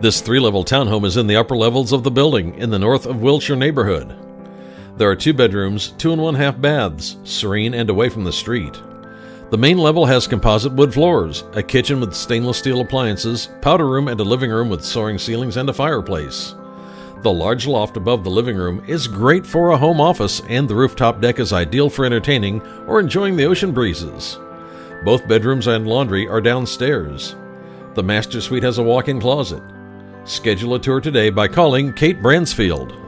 This three-level townhome is in the upper levels of the building in the north of Wilshire neighborhood. There are 2 bedrooms, 2 1/2 baths, serene and away from the street. The main level has composite wood floors, a kitchen with stainless steel appliances, powder room and a living room with soaring ceilings and a fireplace. The large loft above the living room is great for a home office, and the rooftop deck is ideal for entertaining or enjoying the ocean breezes. Both bedrooms and laundry are downstairs. The master suite has a walk-in closet. Schedule a tour today by calling Kate Bransfield.